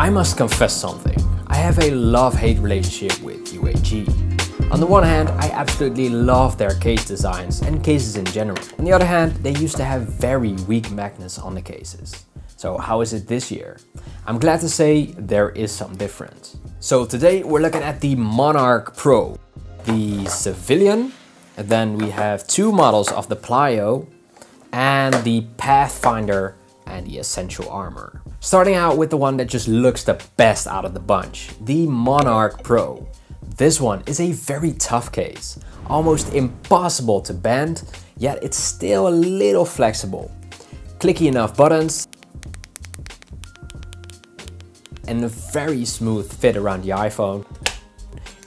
I must confess something. I have a love-hate relationship with UAG. On the one hand, I absolutely love their case designs and cases in general. On the other hand, they used to have very weak magnets on the cases. So how is it this year? I'm glad to say there is some difference. So today we're looking at the Monarch Pro, the Civilian, and then we have two models of the Plyo and the Pathfinder and the Essential Armor. Starting out with the one that just looks the best out of the bunch, the Monarch Pro. This one is a very tough case, almost impossible to bend, yet it's still a little flexible. Clicky enough buttons and a very smooth fit around the iPhone.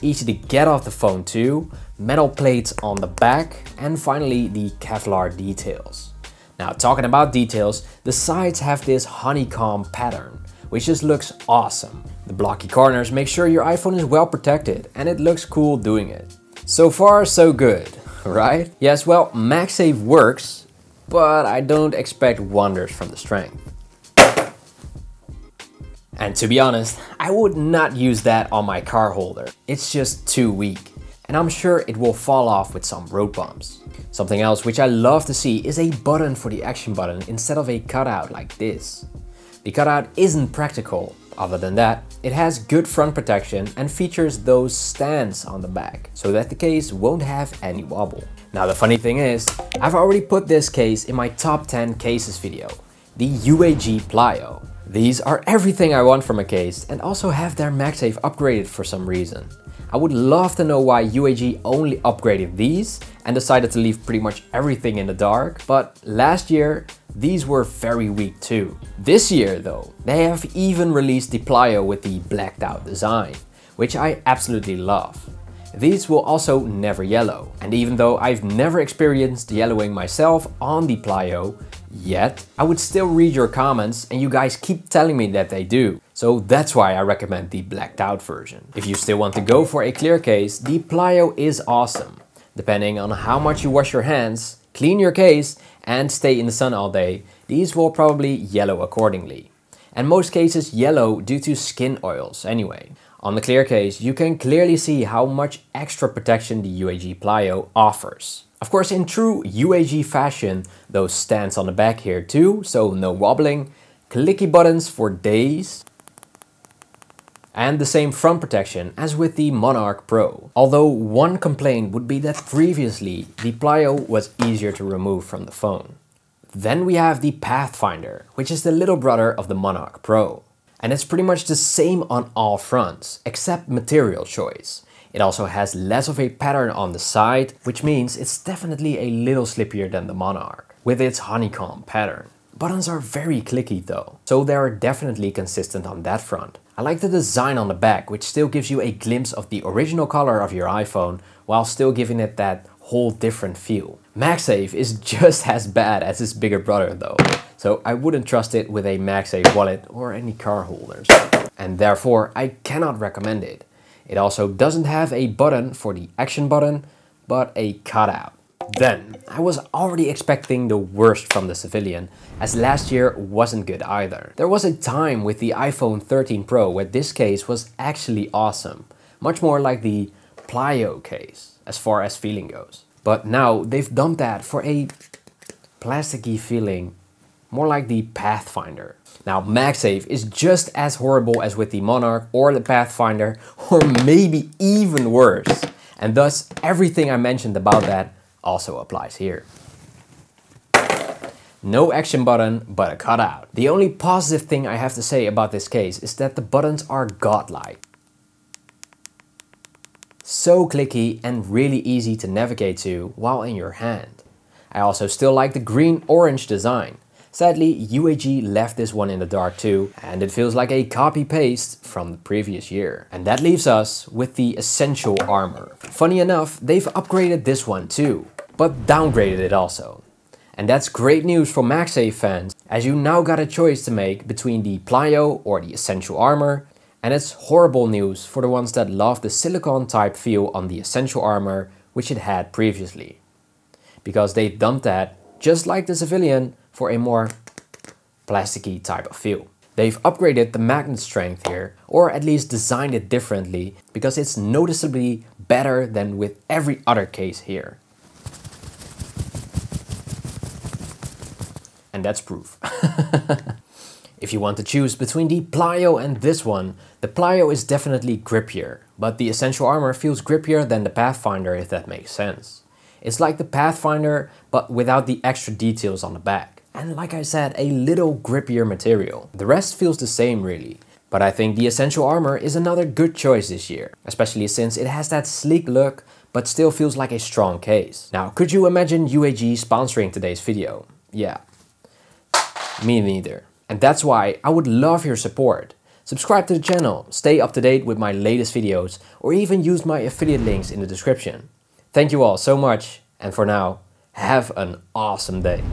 Easy to get off the phone too, metal plates on the back, and finally the Kevlar details. Now, talking about details, the sides have this honeycomb pattern, which just looks awesome. The blocky corners make sure your iPhone is well protected, and it looks cool doing it. So far, so good, right? Yes, well, MagSafe works, but I don't expect wonders from the strength. And to be honest, I would not use that on my car holder. It's just too weak, and I'm sure it will fall off with some road bumps. Something else which I love to see is a button for the action button instead of a cutout like this. The cutout isn't practical. Other than that, it has good front protection and features those stands on the back, so that the case won't have any wobble. Now the funny thing is, I've already put this case in my top 10 cases video, the UAG Plyo. These are everything I want from a case and also have their MagSafe upgraded for some reason. I would love to know why UAG only upgraded these and decided to leave pretty much everything in the dark, but last year these were very weak too. This year though, they have even released the Plyo with the blacked out design, which I absolutely love. These will also never yellow, and even though I've never experienced yellowing myself on the Plyo yet, I would still read your comments and you guys keep telling me that they do. So that's why I recommend the blacked out version. If you still want to go for a clear case, the Plyo is awesome. Depending on how much you wash your hands, clean your case and stay in the sun all day, these will probably yellow accordingly. And most cases yellow due to skin oils anyway. On the clear case, you can clearly see how much extra protection the UAG Plyo offers. Of course, in true UAG fashion, those stands on the back here too, so no wobbling, clicky buttons for days, and the same front protection as with the Monarch Pro. Although one complaint would be that previously the Plyo was easier to remove from the phone. Then we have the Pathfinder, which is the little brother of the Monarch Pro. And it's pretty much the same on all fronts, except material choice. It also has less of a pattern on the side, which means it's definitely a little slippier than the Monarch, with its honeycomb pattern. Buttons are very clicky though, so they are definitely consistent on that front. I like the design on the back, which still gives you a glimpse of the original color of your iPhone, while still giving it that whole different feel. MagSafe is just as bad as its bigger brother though, so I wouldn't trust it with a MagSafe wallet or any car holders, and therefore I cannot recommend it. It also doesn't have a button for the action button, but a cutout. Then, I was already expecting the worst from the Civilian, as last year wasn't good either. There was a time with the iPhone 13 Pro where this case was actually awesome, much more like the Plyo case, as far as feeling goes. But now they've dumped that for a plasticky feeling, more like the Pathfinder. Now MagSafe is just as horrible as with the Monarch or the Pathfinder, or maybe even worse. And thus everything I mentioned about that also applies here. No action button, but a cutout. The only positive thing I have to say about this case is that the buttons are godlike. So clicky and really easy to navigate to while in your hand. I also still like the green-orange design. Sadly, UAG left this one in the dark too, and it feels like a copy-paste from the previous year. And that leaves us with the Essential Armor. Funny enough, they've upgraded this one too, but downgraded it also. And that's great news for MagSafe fans, as you now got a choice to make between the Plyo or the Essential Armor, and it's horrible news for the ones that love the silicone type feel on the Essential Armor, which it had previously. Because they dumped that, just like the Civilian, for a more plasticky type of feel. They've upgraded the magnet strength here, or at least designed it differently, because it's noticeably better than with every other case here. And that's proof. If you want to choose between the Plyo and this one, the Plyo is definitely grippier, but the Essential Armor feels grippier than the Pathfinder, if that makes sense. It's like the Pathfinder, but without the extra details on the back. And like I said, a little grippier material. The rest feels the same really. But I think the Essential Armor is another good choice this year, especially since it has that sleek look, but still feels like a strong case. Now, could you imagine UAG sponsoring today's video? Yeah, me neither. And that's why I would love your support. Subscribe to the channel, stay up to date with my latest videos, or even use my affiliate links in the description. Thank you all so much, and for now, have an awesome day.